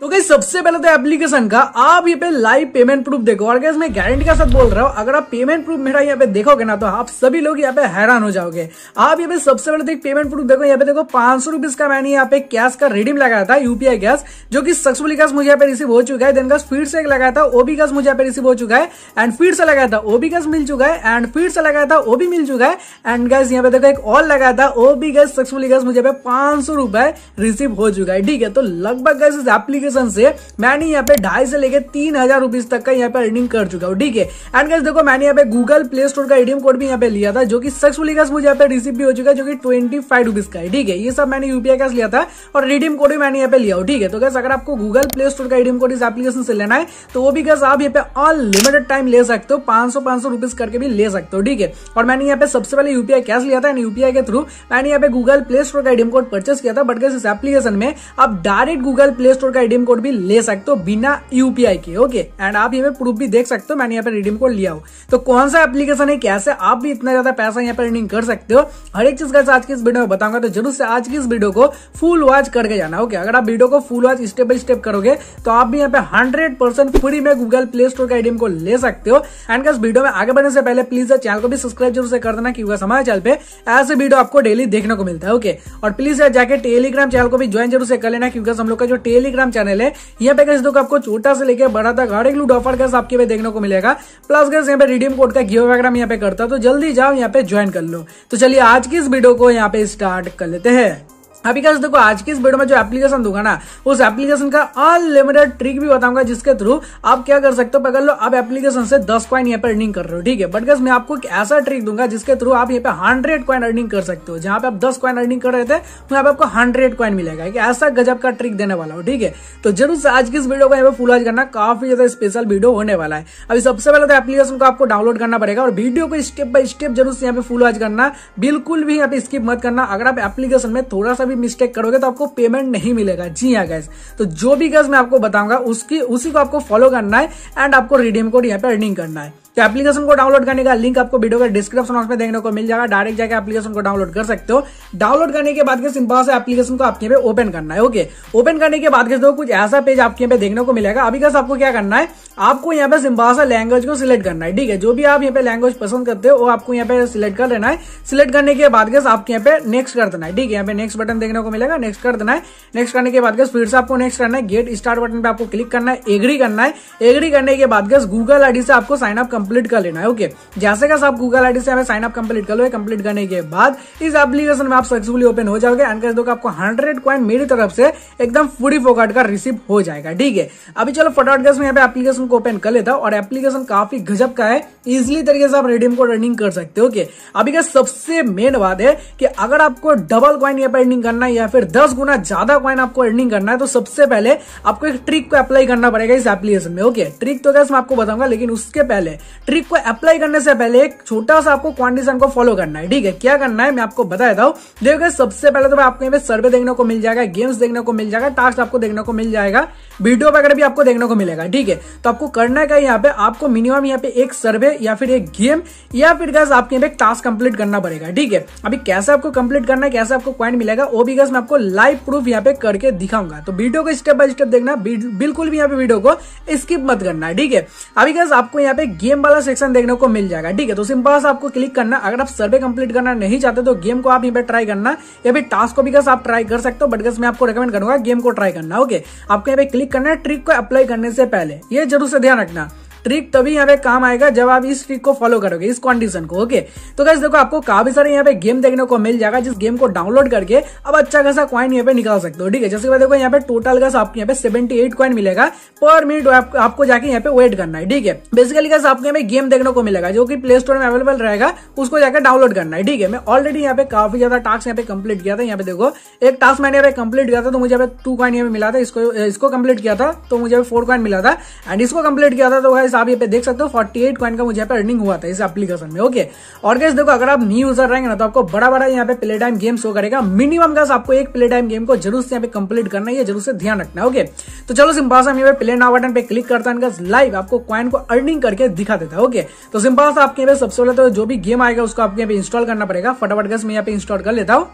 तो गाइस सबसे पहले तो एप्लीकेशन का आप यहाँ पे लाइव पेमेंट प्रूफ देखो। और गाइस मैं गारंटी के साथ बोल रहा हूँ, अगर आप पेमेंट प्रूफ मेरा यहाँ पे देखोगे ना तो आप सभी लोग यहाँ पे हैरान हो जाओगे। आप यहाँ पे सबसे पहले तो पेमेंट प्रूफ देखो। यहाँ पे देखो 500 रुपीज का मैंने यहाँ पे कैश का रिडीम लगाया था, यूपीआई कैश, जो की सक्सेसफुली कैश मुझे यहाँ पे रिसीव हो चुका है। देन कैश फिर से लगाया था, वो भी कैश मुझे यहाँ पे रिसीव हो चुका है। एंड फिर से लगाया था, वो भी कैश मिल चुका है। एंड फिर से लगाया था, वो भी मिल चुका है। एंड गाइस यहाँ पे देखो एक और लगाया था, वो भी कैश सक्सेसफुली कैश मुझे 500 रुपए रिसीव हो चुका है। ठीक है, तो लगभग गाइस इस एप्लीकेशन से मैंने यहाँ पे 2,500 से लेकर 3,000 रुपीज तक का यहाँ पे अर्निंग कर चुका हूँ। ठीक है, एंड गाइस देखो मैंने यहाँ पे गूगल प्ले स्टोर का एटीएम कोड भी यहाँ पे लिया था, जो कि सक्सेसफुली गाइस मुझे यहाँ पे रिसीव भी हो चुका है, जो कि 25 रुपीज का है। ठीक है, ये सब मैंने यूपीआई कैश लिया था और एटीएम कोड भी मैंने यहाँ पे लिया। ठीक है, तो गाइस अगर आपको गूगल प्ले स्टोर का एटीएम कोड इस एप्लीकेशन से लेना है तो वो भी गाइस आप यहाँ पे अनलिमिटेड टाइम ले सकते हो, 500 रुपीज करके भी ले सकते हो। ठीक है, और मैंने यहाँ पे सबसे पहले यूपीआई कैश लिया था, एंड यूपीआई के थ्रू मैंने यहाँ पे गूगल प्ले स्टोर का एटीएम कोड परचेस किया था। बट गाइस इस एप्लीकेशन में आप डायरेक्ट गूगल प्ले स्टोर का रिडीम कोड भी ले सकते हो बिना यूपीआई के। ओके, एंड आप यहाँ पे प्रूफ भी देख सकते हो, मैंने यहाँ पे रिडीम कोड लिया हो। तो कौन सा एप्लीकेशन है, कैसे आप भी इतना ज्यादा पैसा यहाँ पे अर्निंग कर सकते हो, हर एक चीज का आज की इस वीडियो में बताऊंगा। तो जरूर से आज की इस वीडियो को फुल वॉच करके जाना। ओके, अगर आप वीडियो को full watch step by step करोगे तो आप भी यहाँ पे 100% फ्री में गूगल प्ले स्टोर का रिडीम कोड ले सकते हो। एंड इस वीडियो में आगे बढ़ने से पहले प्लीज चैनल को भी सब्सक्राइब जरूर से कर देना, क्योंकि हमारे चैनल पे ऐसे वीडियो आपको डेली देखने को मिलता है। ओके, और प्लीज जाके टेलीग्राम चैनल को भी ज्वाइन जरूर से कर लेना, क्योंकि हम लोग का जो टेलीग्राम चैनल है यहाँ पे गाइस देखो आपको छोटा से लेकर बड़ा तक हर एक लूट ऑफर गाइस आपके पे देखने को मिलेगा। प्लस गाइस यहाँ पे रिडीम कोड का गिव अवे यहाँ पे करता, तो जल्दी जाओ यहाँ पे ज्वाइन कर लो। तो चलिए आज की इस वीडियो को यहाँ पे स्टार्ट कर लेते हैं। अभी गाइस देखो आज की इस वीडियो में जो एप्लीकेशन दूंगा ना, उस एप्लीकेशन का अनलिमिटेड ट्रिक भी बताऊंगा, जिसके थ्रू आप क्या कर सकते हो, पकड़ लो आप एप्लीकेशन से 10 कॉइन यहाँ पे अर्निंग कर रहे हो। ठीक है, बट गाइस मैं आपको एक ऐसा ट्रिक दूंगा जिसके थ्रू आप यहाँ पे 100 कॉइन अर्निंग कर सकते हो। जहां पे आप 10 कॉइन अर्निंग कर रहे थे वहां पे आपको 100 कॉइन मिलेगा। एक ऐसा गजब का ट्रिक देने वाला हो। ठीक है, तो जरूर से आज की इस वीडियो को यहाँ पे फुल वॉच करना, काफी ज्यादा स्पेशल वीडियो होने वाला है। अभी सबसे पहले तो एप्लीकेशन को आपको डाउनलोड करना पड़ेगा, और वीडियो को स्टेप बाय स्टेप जरूर से यहाँ पे फुल वॉच करना, बिल्कुल भी यहाँ पे स्किप मत करना। अगर आप एप्लीकेशन में थोड़ा सा मिस्टेक करोगे तो आपको पेमेंट नहीं मिलेगा। जी हां गाइस, तो जो भी गाइस मैं आपको बताऊंगा उसी को आपको फॉलो करना है, एंड आपको रिडीम कोड यहाँ पे अर्निंग करना है। तो एप्लीकेशन को डाउनलोड करने का लिंक आपको वीडियो के डिस्क्रिप्शन बॉक्स में देखने को मिल जाएगा, डायरेक्ट जाकर एप्लीकेशन को डाउनलोड कर सकते हो। डाउनलोड करने के बाद सिंपल से एप्लीकेशन को आपके यहाँ पे ओपन करना है। ओके, ओपन करने के बाद कुछ ऐसा पेज आपके यहाँ पे देखने को मिलेगा। अभी गाइस आपको क्या करना है, आपको यहाँ पे सिंपल से लैंग्वेज को सिलेक्ट करना है। ठीक है, जो भी आप यहाँ पे लैंग्वेज पसंद करते हो वो आपको यहाँ पे सिलेक्ट कर लेना है। सिलेक्ट करने के बाद गाइस आपके यहाँ पे नेक्स्ट कर देना है। ठीक है, यहाँ पे नेक्स्ट बटन देखने को मिलेगा, नेक्स्ट कर देना है। नेक्स्ट करने के बाद गाइस फिर से आपको नेक्स्ट करना है, गेट स्टार्ट बटन पे आपको क्लिक करना है, एग्री करना है। एग्री करने के बाद गाइस गूगल आईडी से आपको साइन अप कंप्लीट कर लेना है। ओके, जैसे गाइस आप गूगल आईडी से हमें साइन अप कंप्लीट कर लो, कंप्लीट करने के बाद इस एप्लीकेशन में आप सक्सेसफुली ओपन हो जाओगे। एंड गाइस देखो आपको 100 कॉइन मेरी तरफ से एकदम फ्री फोगाट का रिसीव हो जाएगा। ठीक है, अभी चलो फटाफट गाइस मैं यहां पे एप्लीकेशन को ओपन कर लेता हूं। और एप्लीकेशन काफी गजब का है, इजीली तरीके से आप रिडीम कोड अर्निंग कर सकते हो। ओके, अभी गाइस सबसे मेन बात है कि अगर आपको डबल कॉइन यहां पे अर्निंग करना है या फिर 10 गुना ज्यादा कॉइन आपको अर्निंग करना है, तो सबसे पहले आपको एक ट्रिक को अप्लाई करना पड़ेगा इस एप्लीकेशन में। ओके, ट्रिक तो गाइस मैं आपको बताऊंगा, लेकिन उसके पहले ट्रिक को अप्लाई करने से पहले एक छोटा सा आपको कंडीशन को फॉलो करना है। ठीक है, क्या करना है मैं आपको बता देता हूं। देखो सबसे पहले तो आपको यहाँ पे सर्वे देखने को मिल जाएगा, गेम्स देखने को मिल जाएगा, टास्क आपको देखने को मिल जाएगा, वीडियो वगैरह भी आपको देखने को मिलेगा। ठीक है, तो आपको करना क्या है, यहाँ पे आपको मिनिमम यहाँ पे एक सर्वे या फिर एक गेम या फिर गाइस आपके यहाँ पे टास्क कंप्लीट करना पड़ेगा। ठीक है, अभी कैसे आपको कंप्लीट करना है, कैसे आपको कॉइन मिलेगा, वो भी गाइस मैं आपको लाइव प्रूफ यहाँ पे करके दिखाऊंगा। तो वीडियो को स्टेप बाय स्टेप देखना, बिल्कुल भी यहाँ पे वीडियो को स्किप मत करना। ठीक है, अभी गाइस आपको यहाँ पे गेम वाला सेक्शन देखने को मिल जाएगा। ठीक है, तो सिंपल से आपको क्लिक करना। अगर आप सर्वे कंप्लीट करना नहीं चाहते तो गेम को आप यहाँ पे ट्राई करना, या फिर टास्क को भी आप ट्राई कर सकते हो, बट गाइस मैं आपको रेकमेंड करूंगा गेम को ट्राई करना। ओके, आपको यहाँ पे क्लिक करना है। ट्रिक को अप्लाई करने से पहले ये जरूर से ध्यान रखना, ट्रिक तभी यहाँ पे काम आएगा जब आप इस ट्रिक को फॉलो करोगे, इस कंडीशन को। ओके, तो गाइस देखो आपको काफी सारे यहाँ पे गेम देखने को मिल जाएगा, जिस गेम को डाउनलोड करके अब अच्छा खासा कॉइन यहाँ पे निकाल सकते हो। ठीक है, जैसे देखो यहाँ पे टोटल गाइस आपको यहाँ पे 78 कॉइन मिलेगा पर मिनट, आपको जाके यहाँ पे वेट करना है। ठीक है, बेसिकली गाइस आपको यहाँ पे गेम देखने को मिलेगा जो कि प्ले स्टोर में अवेलेबल रहेगा, उसको जाकर डाउनलोड करना है। ठीक है, मैं ऑलरेडी यहाँ पे काफी ज्यादा टास्क यहाँ पे कंप्लीट किया था। यहाँ पे देखो एक टास्क मैंने यहाँ पे कंप्लीट किया था तो मुझे यहाँ पे 2 कॉइन यहाँ पे मिला था, इसको कंप्लीट किया था तो मुझे 4 कॉइन मिला था, एंड इसको कंप्लीट किया था तो आप यहाँ पे देख सकते हो 48 कॉइन का मुझे यहाँ पे अर्निंग हुआ था इस एप्लीकेशन में। ओके, और गाइस देखो अगर आप न्यू यूजर रहेंगे ना तो आपको बड़ा बड़ा यहाँ पे प्ले टाइम गेम शो करेगा। मिनिमम गाइस आपको एक प्ले टाइम गेम को जरूर से यहाँ पे कंप्लीट करना है, ये जरूर से ध्यान रखना है। ओके, तो चलो सिंपल सा हम यहाँ पे प्ले नाउ बटन पे क्लिक करता है, लाइव आपको कॉइन को अर्निंग करके दिखा देता है। ओके, तो सिंपल सा आपके यहाँ पे सबसे पहले तो जो भी गेम आएगा उसको आपके यहाँ पे इंस्टॉल करना पड़ेगा। फटाफट गाइस मैं यहाँ पे इंस्टॉल कर लेता हूँ।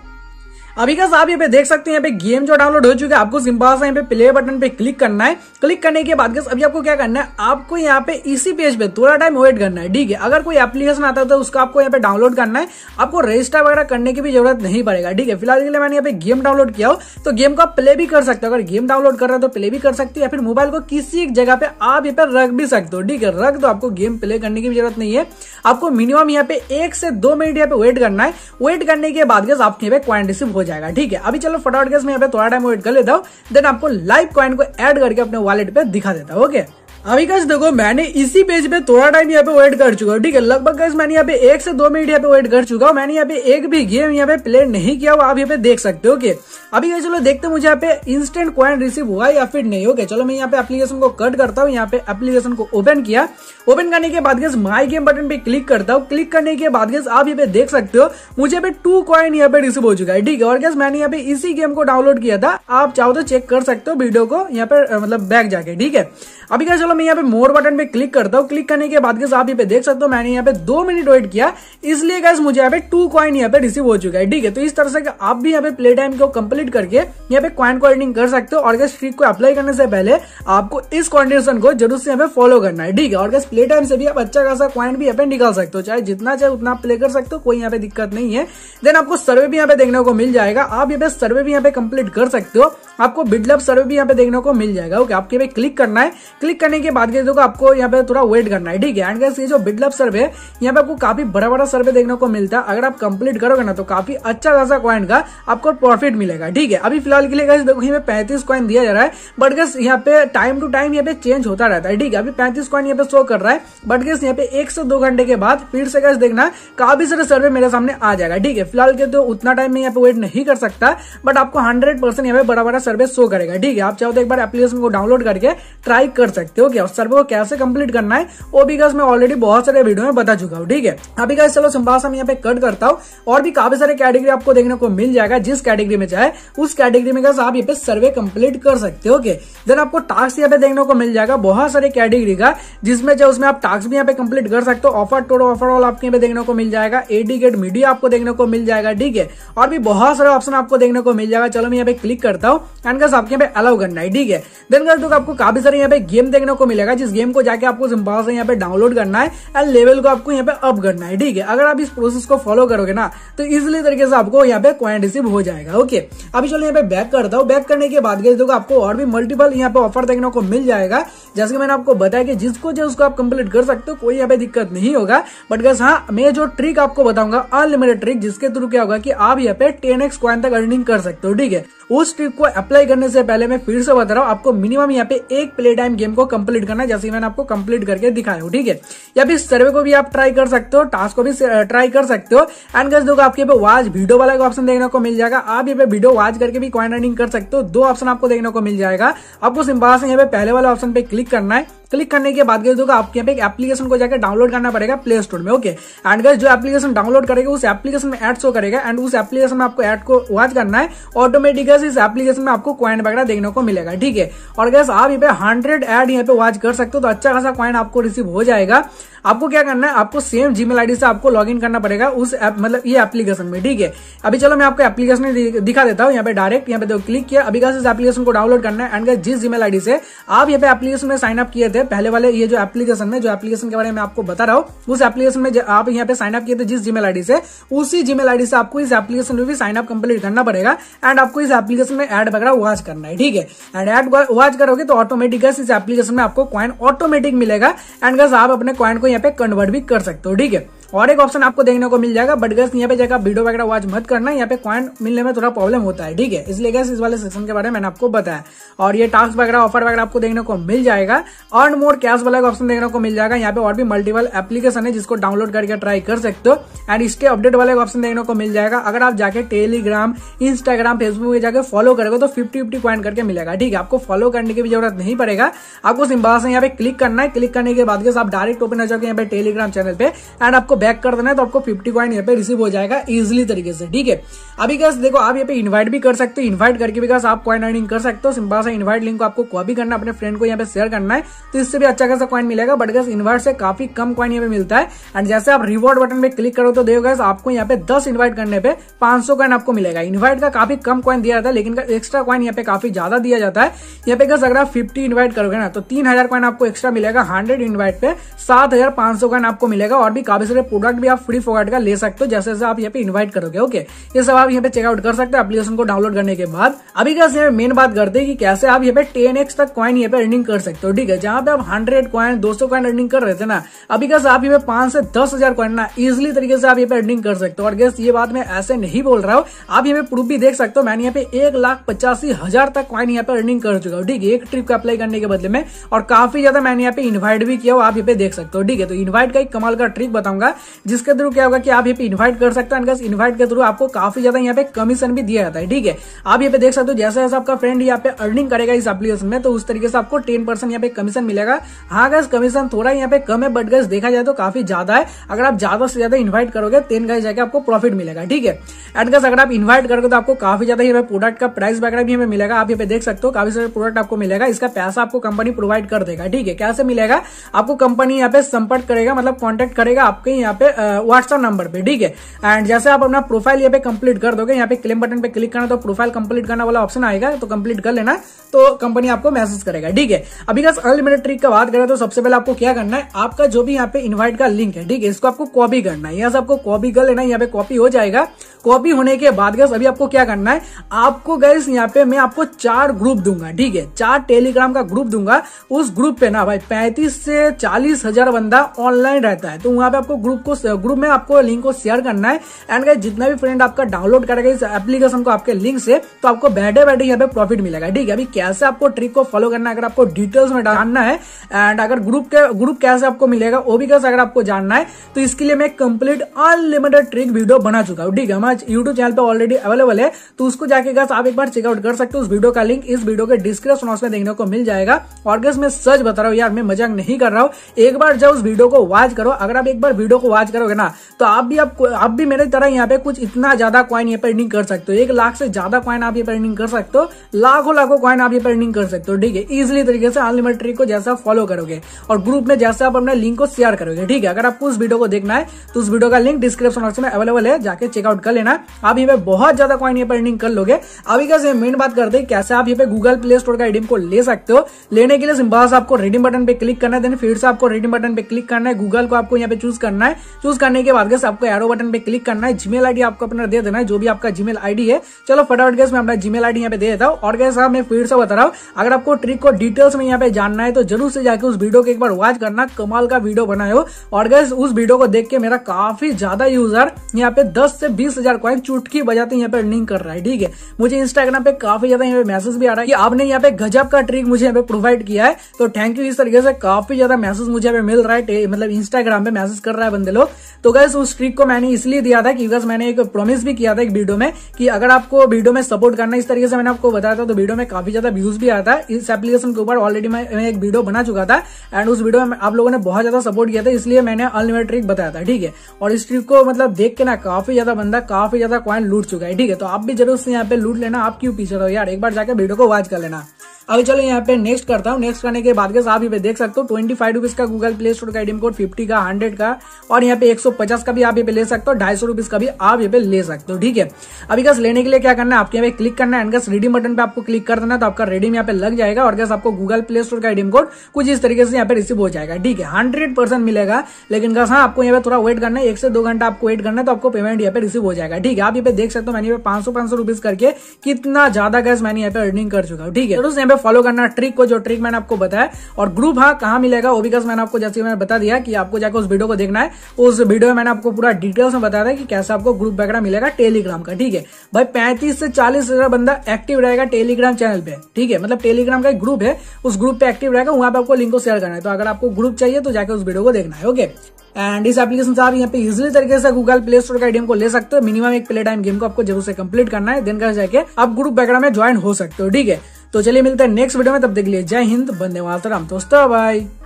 अभी गाइस आप यहाँ पे देख सकते हैं यहाँ पे गेम जो डाउनलोड हो चुका है, आपको सिंपल सा यहाँ पे प्ले बटन पे क्लिक करना है। क्लिक करने के बाद गाइस अभी आपको क्या करना है, आपको यहाँ पे इसी पेज पे थोड़ा टाइम वेट करना है, ठीक है। अगर कोई एप्लीकेशन आता है तो उसको आपको यहाँ पे डाउनलोड करना है, आपको रजिस्टर वगैरह करने की भी जरूरत नहीं पड़ेगा, ठीक है। फिलहाल के लिए मैंने यहाँ पे गेम डाउनलोड किया हो तो गेम को आप प्ले भी कर सकते हो, अगर गेम डाउनलोड कर रहे हो तो प्ले भी कर सकते हो, या फिर मोबाइल को किसी एक जगह पे आप यहाँ पे रख भी सकते हो, ठीक है। रख दो, आपको गेम प्ले करने की भी जरूरत नहीं है। आपको मिनिमम यहाँ पे 1 से 2 मिनट यहाँ पे वेट करना है। वेट करने के बाद गाइस आपके यहाँ पे कॉइन रिसीव हो जाएगा, ठीक है। अभी चलो फटाफट गाइस मैं यहाँ पे थोड़ा टाइम वेट कर लेता हूँ, देन आपको लाइव कॉइन को ऐड करके अपने वॉलेट पे दिखा देता हूँ, ओके। अभी गाइस देखो मैंने इसी पेज पे थोड़ा टाइम यहाँ पे वेट कर चुका हूँ, ठीक है। लगभग गाइस मैंने यहाँ पे 1 से 2 मिनट यहाँ पे वेट कर चुका हूँ, मैंने यहाँ पे एक भी गेम यहाँ पे प्ले नहीं किया हुआ, आप यहाँ पे देख सकते हो, ओके। अभी गाइस चलो देखते हैं मुझे यहाँ पे इंस्टेंट कॉइन रिसीव हुआ या फिर नहीं, ओके। चलो मैं यहाँ पे एप्लीकेशन को कट करता हूँ, यहाँ पे एप्लीकेशन को ओपन किया। ओपन करने के बाद गाइस माई गेम बटन पे क्लिक करता हूँ। क्लिक करने के बाद गाइस आप यहाँ पे देख सकते हो मुझे यहाँ पे 2 कॉइन यहाँ पे रिसीव हो चुका है, ठीक है। और गाइस मैंने यहाँ पे इसी गेम को डाउनलोड किया था, आप चाहो तो चेक कर सकते हो वीडियो को यहाँ पे मतलब बैक जाके, ठीक है। अभी गाइस मैं यहाँ पे मोर बटन पे क्लिक करता हूँ। क्लिक करने के बाद गाइस आप यहाँ पे देख सकते हो मैंने यहाँ पे 2 मिनट वेट किया, इसलिए गाइस मुझे यहाँ पे 2 कॉइन यहाँ पे रिसीव हो चुका है, ठीक है। तो इस तरह से आप भी यहाँ पे प्ले टाइम को कंप्लीट करके यहाँ पे कॉइन को अर्निंग कर सकते हो। और गाइस ट्रिक को अप्लाई करने से पहले आपको इस कंडीशन को जरूर से यहाँ पे फॉलो करना है, ठीक है। और गाइस प्ले टाइम से भी आप अच्छा खासा कॉइन भी यहाँ पे निकाल सकते हो, चाहे जितना चाहे उतना प्ले कर सकते हो, कोई यहाँ पे दिक्कत नहीं है। देन आपको सर्वे भी यहाँ पे देखने को मिल जाएगा, आप यहाँ पे सर्वे भी यहाँ पे कंप्लीट कर सकते हो, आपको बिडलब सर्वे भी यहाँ पे देखने को मिल जाएगा, ओके। आपके पे क्लिक करना है, क्लिक करने के बाद गाइस देखो आपको यहाँ पे थोड़ा वेट करना है, ठीक है। एंड गाइस ये जो बिडलब सर्वे है यहाँ पे आपको काफी बड़ा सर्वे देखने को मिलता है, अगर आप कंप्लीट करोगे ना तो काफी अच्छा खासा कॉइन का आपको प्रॉफिट मिलेगा, ठीक है। अभी फिलहाल के लिए गाइस देखो यहाँ पे 35 कॉइन दिया जा रहा है, बट गाइस यहाँ पे टाइम टू टाइम यहाँ पे चेंज होता रहता है, ठीक है। अभी 35 कॉइन यहाँ पे शो कर रहा है, बट गाइस यहाँ पे 1 से 2 घंटे के बाद फिर से गाइस देखना काफी सारे सर्वे मेरे सामने आ जाएगा, ठीक है। फिलहाल के तो उतना टाइम में यहाँ पे वेट नहीं कर सकता, बट आपको 100% यहाँ पे बड़ा सर्वे शो करेगा, ठीक है। आप चाहो तो एक बार एप्लीकेशन को डाउनलोड करके ट्राई कर सकते हो, और सर्वे को कैसे कंप्लीट करना है वो भी गाइस मैं ऑलरेडी बहुत सारे वीडियो में बता चुका हूँ, ठीक है। अभी गाइस चलो सिंपल सा मैं यहाँ पे कट करता हूँ, और भी काफी सारे कैटेगरी आपको देखने को मिल जाएगा, जिस कैटेगरी में चाहे उस कैटेगरी में गाइस आप यहाँ पे सर्वे कंप्लीट कर सकते हो, ओके। देन आपको टास्क यहाँ पे देखने को मिल जाएगा बहुत सारे कैटेगरी का, जिसमें चाहे उसमें आप टास्क भी यहाँ पे कंप्लीट कर सकते हो। ऑफर टोटल ओवरऑल आपको यहाँ पे देखने को मिल जाएगा, एडिकेट मीडिया आपको देखने को मिल जाएगा, ठीक है। और भी बहुत सारे ऑप्शन आपको देखने को मिल जाएगा। चलो मैं यहाँ पे क्लिक करता हूँ एंड गाइस आपके यहाँ पे अलाउ करना है, ठीक है। देन गाइस देखो आपको काफी सारे यहाँ पे गेम देखने को मिलेगा, जिस गेम को जाके आपको सिंपल से यहाँ पे डाउनलोड करना है एंड लेवल को आपको यहाँ पे अप करना है, ठीक है। अगर आप इस प्रोसेस को फॉलो करोगे ना तो इजीली तरीके से आपको यहाँ पे कॉइन रिसीव हो जाएगा, ओके। अभी चलो यहाँ पे बैक करता हूँ। बैक करने के बाद गाइस देखो आपको और भी मल्टीपल यहाँ पे ऑफर देखने को मिल जाएगा, जैसे कि मैंने आपको बताया कि जिसको जो उसको आप कंप्लीट कर सकते हो, कोई यहाँ पे दिक्कत नहीं होगा। बट गाइस हाँ, मैं जो ट्रिक आपको बताऊंगा अनलिमिटेड ट्रिक, जिसके थ्रू क्या होगा कि आप यहाँ पे 10x कॉइन तक अर्निंग कर सकते हो, ठीक है। उस ट्रिक को अप्लाई करने से पहले मैं फिर से बता रहा हूँ, आपको मिनिमम यहाँ पे 1 प्ले टाइम गेम को कंप्लीट करना है, जैसे मैंने आपको कंप्लीट करके दिखाया हूँ, ठीक है। या फिर सर्वे को भी आप ट्राई कर सकते हो, टास्क को भी ट्राई कर सकते हो। एंड गाइस देखो आपके पे वाच वीडियो वाला ऑप्शन देखने को मिल जाएगा, आप यहाँ पे वीडियो वाच करके भी कॉइन अर्निंग कर सकते हो। 2 ऑप्शन आपको देखने को मिल जाएगा, आपको सिंपल से यहाँ पे पहले वाले ऑप्शन पे क्लिक करना है। क्लिक करने के बाद गाइस देखो आपके यहाँ पे एक एप्लीकेशन को जाकर डाउनलोड करना पड़ेगा प्ले स्टोर में, ओके। एंड गाइस जो एप्लीकेशन डाउनलोड करेगा उस एप्लीकेशन में ऐड शो करेगा, एंड उस एप्लीकेशन में आपको ऐड को वॉच करना है। ऑटोमेटिकली इस एप्लीकेशन में आपको कॉइन वगैरह देखने को मिलेगा, ठीक है। और गाइस आप यहाँ पे 100 ऐड यहाँ पे वॉच कर सकते हो, तो अच्छा खासा कॉइन आपको रिसीव हो जाएगा। आपको क्या करना है, आपको सेम जीमेल आईडी से आपको लॉग इन करना पड़ेगा उस मतलब ये एप्लीकेशन में, ठीक है। अभी चलो मैं आपको एप्लीकेशन दिखा देता हूँ, यहाँ पे डायरेक्ट यहाँ पे देखो क्लिक किया। अभी गाइस इस एप्लीकेशन को डाउनलोड करना है, एंड गाइस जिस जीमेल आईडी से आप यहाँ पे एप्लीकेशन में साइन अप किए थे पहले वाले ये जो एप्लीकेशन में, जो एप्लीकेशन के बारे में आपको बता रहा हूँ, उस एप्लीकेशन में आप यहाँ पे साइन अप किए थे जिस जीमेल आईडी से, उसी जीमेल आईडी से आपको इस एप्लीकेशन में भी साइन अप कंप्लीट करना पड़ेगा। एंड आपको इस एप्लीकेशन में ऐड वगैरह वॉच करना है, ठीक है। एंड ऐड वॉच करोगे तो ऑटोमेटिक इस एप्लीकेशन में आपको कॉइन ऑटोमेटिक मिलेगा, एंड गाइस आप अपने कॉइन को यहाँ पे कन्वर्ट भी कर सकते हो, ठीक है। और एक ऑप्शन आपको देखने को मिल जाएगा, बट गाइस यहाँ पे जाकर वीडियो वगैरह वॉच मत करना, यहाँ पे कॉइन मिलने में थोड़ा प्रॉब्लम होता है, ठीक है। इसलिए गाइस इस वाले सेक्शन के बारे में मैंने आपको बताया। और ये टास्क वगैरह ऑफर वगैरह आपको देखने को मिल जाएगा, अर्न मोर कैश वाला ऑप्शन देखने को मिल जाएगा। यहाँ पे और भी मल्टीपल एप्लीकेशन है जिसको डाउनलोड करके ट्राई कर सकते हो। एंड स्टे अपडेट वाला ऑप्शन देखने को मिल जाएगा, अगर आप जाके टेलीग्राम, इंस्टाग्राम, फेसबुक में जाकर फॉलो करोगे तो 50-50 कॉइन करके मिलेगा, ठीक है। आपको फॉलो करने की भी जरूरत नहीं पड़ेगा, आपको सिंपल से यहाँ पे क्लिक करना है। क्लिक करने के बाद आप डायरेक्ट ओपन हो जाओगे यहाँ पे टेलीग्राम चैनल पे, एंड आपको बैक कर देना है तो आपको 50 कॉइन यहाँ पे रिसीव हो जाएगा इजिली तरीके से। ठीक है, अभी गाइस देखो आप यहाँ पे इन्वाइट भी कर सकते हो, इन्वाइट करके भी गाइस आप कॉइन अर्निंग कर सकते हो। सिंपल सा इन्वाइट लिंक को आपको कॉपी करना, अपने फ्रेंड को यहाँ पे शेयर करना है, तो इससे भी अच्छा खासा कॉइन मिलेगा। बट गाइस इन्वाइट से काफी कम कॉइन यहाँ पे मिलता है। एंड जैसे आप रिवॉर्ड बटन पे क्लिक करो तो देखो गाइस आपको यहाँ पे 10 इन्वाइट करने पे 500 कॉइन आपको मिलेगा। इन्वाइट का काफी कम कॉइन दिया जाता है, लेकिन एक्स्ट्रा कॉइन यहाँ पे काफी ज्यादा दिया जाता है। यहाँ पे गाइस अगर आप 50 इन्वाइट करोगे ना तो 3000 कॉइन आपको एक्स्ट्रा मिलेगा, 100 इन्वाइट पे 7500 कॉइन आपको मिलेगा। और भी काफी सारे प्रोडक्ट भी आप फ्री फॉरवर्ड का ले सकते हो जैसे जैसे आप यहाँ पे इन्वाइट करोगे। ओके, ये सब आप यहाँ पे चेकआउट कर सकते हो एप्लीकेशन को डाउनलोड करने के बाद। अभी गाइस यहाँ पे मेन बात करते हैं कि कैसे आप यहाँ पे 10x तक कॉइन यहाँ पे अर्निंग कर सकते हो। ठीक है, जहां पे आप 100 कॉइन 200 कॉइन अर्निंग कर रहे थे ना, अभी गाइस आप यहाँ पे 5 से 10 हजार कॉइन ना इजिली तरीके से आप यहाँ पे अर्निंग कर सकते हो। और गाइस ये बात मैं ऐसे नहीं बोल रहा हूँ, आप यहाँ पे प्रूफ भी देख सकते हो। मैंने यहाँ पे 1,85,000 तक कॉइन यहाँ पे अर्निंग कर चुका हूँ। ठीक है, एक ट्रिप का अप्लाई करने के बदले में, और काफी ज्यादा मैंने यहाँ पे इन्वाइट भी किया, आप यहाँ पे देख सकते हो। ठीक है, तो इन्वाइट का एक कमाल का ट्रिक बताऊंगा जिसके थ्रू क्या होगा कि आप यहाँ पे इन्वाइट कर सकते हो। इन्वाइट के थ्रू आपको काफी ज्यादा यहाँ पे कमीशन भी दिया जाता है। ठीक है, आप यहाँ पे देख सकते हो जैसे जैसे आपका फ्रेंड यहाँ पे अर्निंग करेगा इस एप्लीकेशन में, तो उस तरीके से आपको 10% यहाँ पे कमीशन मिलेगा। हाँ गाइस, कमीशन थोड़ा यहाँ पे कम है, बट गाइस देखा जाए तो काफी ज्यादा है। अगर आप ज्यादा से ज्यादा इन्वाइट करोगे 10 गाइस जाके आपको प्रॉफिट मिलेगा। ठीक है, एंड गाइस अगर आप इन्वाइट करोगे तो आपको काफी ज्यादा यहाँ पे प्रोडक्ट का प्राइस वगैरह भी यहाँ पे मिलेगा। आप यहाँ पे देख सकते हो काफी सारे प्रोडक्ट आपको मिलेगा, इसका पैसा आपको कंपनी प्रोवाइड कर देगा। ठीक है, कैसे मिलेगा, आपको कंपनी यहाँ पे संपर्क करेगा, मतलब कॉन्टेक्ट करेगा आपके यहाँ पे व्हाट्सएप नंबर पे। ठीक है, एंड जैसे आप अपना प्रोफाइल यहाँ पे कंप्लीट कर दोगे, यहाँ पे क्लेम बटन पे क्लिक करना तो प्रोफाइल कंप्लीट करना वाला ऑप्शन आएगा, तो कंप्लीट कर लेना, तो कंपनी आपको मैसेज करेगा। ठीक है, अभी गाइस अनलिमिटेड ट्रिक का बात करें तो सबसे पहले आपको क्या करना है, आपका जो भी यहाँ पे इन्वाइट का लिंक है, ठीक है, इसको आपको कॉपी करना है, यहाँ से आपको कॉपी कर लेना, यहाँ पे कॉपी हो जाएगा। कॉपी होने के बाद गाइस अभी आपको क्या करना है, आपको गाइस यहाँ पे मैं आपको 4 ग्रुप दूंगा। ठीक है, 4 टेलीग्राम का ग्रुप दूंगा, उस ग्रुप पे ना भाई 35 से 40 हजार बंदा ऑनलाइन रहता है, तो वहां पे आपको ग्रुप में आपको लिंक को शेयर करना है। एंड गाइस जितना भी फ्रेंड आपका डाउनलोड करेगा इस एप्लीकेशन को आपके लिंक से, तो आपको बैठे बैठे यहाँ पे प्रॉफिट मिलेगा। ठीक है, अभी कैसे आपको ट्रिक को फॉलो करना है अगर आपको डिटेल्स में जानना है, एंड अगर ग्रुप कैसे आपको मिलेगा वो भी कैसे अगर आपको जानना है, तो इसके लिए मैं कंप्लीट अनलिमिटेड ट्रिक वीडियो बना चुका हूँ। ठीक है, हमारे यूट्यूब चैनल पर ऑलरेडी अवेलेबल है, तो उसको जाके गाइस आप एक बार चेकआउट कर सकते हो। उस वीडियो का लिंक इस वीडियो के डिस्क्रिप्शन बॉक्स में देखने को मिल जाएगा। और गाइस मैं सच बता रहा हूँ यार, मैं मजाक नहीं कर रहा हूँ, एक बार जब उस वीडियो को वॉच करो, अगर आप एक बार वीडियो को वॉच करोगे ना तो आप भी मेरे तरह यहाँ पे कुछ इतना ज्यादा कॉइन यहाँ पे अर्निंग कर सकते हो। 1 लाख से ज्यादा कॉइन आप ये पे अर्निंग कर सकते हो, लाखों लाखों कॉइन आप ये पे अर्निंग कर सकते हो। ठीक है, इजिली तरीके से अनलिमिटेड ट्रिक को जैसे आप फॉलो करोगे और ग्रुप में जैसे आप अपने लिंक को शेयर करोगे। ठीक है, अगर आपको उस वीडियो को देखना है तो उस वीडियो का लिंक डिस्क्रिप्शन बॉक्स में अवेलेबल है, जाके चेकआउट कर लेना, आप ये पे बहुत ज्यादा कॉइन ये पे अर्निंग कर लोगे। अभी कैसे मेन बात करते हैं कैसे आप ये पे गूगल प्ले स्टोर का रिडीम को ले सकते हो। लेने के लिए सिंपल सा आपको रिडीम बटन पे क्लिक करना है, देन फिर से आपको रिडीम बटन पे क्लिक करना है, गूगल को आपको यहाँ पे चूज करना है। चूज करने के बाद गाइस आपको एरो बटन पे क्लिक करना है, जीमेल आईडी आपको अपना दे देना है, जो भी आपका जीमेल आईडी है। चलो फटाफट गाइस मैं अपना जीमेल आईडी यहाँ पे दे देता हूँ। और गाइस मैं फिर से बता रहा हूँ, अगर आपको ट्रिक को डिटेल्स में यहाँ पे जानना है तो जरूर से जाके उस वीडियो को एक बार वॉच करना, कमाल का वीडियो बना है। और गाइस उस वीडियो को देख के मेरा काफी ज्यादा यूजर यहाँ पे 10 से 20 हजार कॉइन चुटकी बजाते यहाँ पे अर्निंग कर रहा है। ठीक है, मुझे इंस्टाग्राम पे काफी ज्यादा यहाँ पे मैसेज भी आ रहा है कि आपने यहाँ पे गजब का ट्रिक मुझे यहाँ पे प्रोवाइड किया है, तो थैंक यू। इस तरीके से काफी ज्यादा मैसेज मुझे यहाँ पे मिल रहा है, मतलब इंस्टाग्राम पे मैसेज कर रहा है बंदे लोग। तो गाइस उस ट्रिक को मैंने इसलिए दिया था कि गाइस मैंने एक प्रॉमिस भी किया था एक वीडियो में कि अगर आपको वीडियो में सपोर्ट करना, इस तरीके से मैंने आपको बताया था, तो वीडियो में काफी ज्यादा व्यूज भी आया था। इस एप्लीकेशन के ऊपर ऑलरेडी मैं एक वीडियो बना चुका था, एंड उस वीडियो में आप लोगों ने बहुत ज्यादा सपोर्ट किया था, इसलिए मैंने अनलिमिटेड ट्रिक बताया था। ठीक है, और इस ट्रिक को मतलब देख के ना काफी ज्यादा बंदा काफी ज्यादा कॉइन लूट चुका है। ठीक है, तो आप भी जरूर से यहाँ पे लूट लेना, आप क्यों पीछे रहो यार, एक बार जाकर वीडियो को वॉच कर लेना। अभी चलो यहाँ पे नेक्स्ट करता हूँ। नेक्स्ट करने के बाद आप यहाँ पे देख सकते हो 25 रुपीज का गूगल प्ले स्टोर का रिडीम कोड, 50 का, 100 का, और यहाँ पे 150 का भी आप यहाँ पे ले सकते हो, 250 रुपीज का भी आप यहाँ पे ले सकते हो। ठीक है, अभी गाइस लेने के लिए क्या करना है, आपके यहाँ पे क्लिक करना है, एंड गाइस रिडीम बटन पे आपको क्लिक कर देना, तो आपका रिडीम यहाँ पे लग जाएगा। और गाइस आपको गूगल प्ले स्टोर का रिडीम कोड कुछ इस तरीके से यहाँ पे रिसीव हो जाएगा। ठीक है, 100% मिलेगा, लेकिन गाइस हाँ आपको यहाँ पे थोड़ा वेट करना है, 1 से 2 घंटा आपको वेट करना है, तो आपको पेमेंट यहाँ पे रिसीव हो जाएगा। ठीक है, आप यहाँ पे देख सकते हो मैंने यहाँ पे 500 रुपीज करके कितना ज्यादा गाइस मैंने यहाँ पे अर्निंग कर चुका हूँ। ठीक है, यहाँ पे फॉलो करना ट्रिक को, जो ट्रिक मैंने आपको बताया। और ग्रुप हाँ कहाँ मिलेगा वो भी गाइस मैंने आपको जैसे मैंने बता दिया कि आपको जाकर उस वीडियो को देखना है, उस वीडियो में मैंने आपको पूरा डिटेल्स में बताया था कि कैसे आपको ग्रुप वगैरह मिलेगा टेलीग्राम का। ठीक है भाई, 35 से 40 हजार बंदा एक्टिव रहेगा टेलीग्राम चैनल पे। ठीक है, मतलब टेलीग्राम का एक ग्रुप है, उस ग्रुप पे एक्टिव रहेगा, वहां पे आपको लिंक को शेयर करना है। तो अगर आपको ग्रुप चाहिए तो जाकर उस वीडियो को देखना है। ओके, एंड इस एप्लीकेशन से आप यहाँ पे इजिली तरीके से गूगल प्ले स्टोर का गेम को ले सकते हो। मिनिमम एक प्ले टाइम गेम को आपको जरूर से कंप्लीट करना है, देन कर जाके आप ग्रुप वगैरह में ज्वाइन हो सकते हो। ठीक है, तो चलिए मिलते हैं नेक्स्ट वीडियो में, तब तक के लिए जय हिंद, वंदे मातरम दोस्तों, बाय।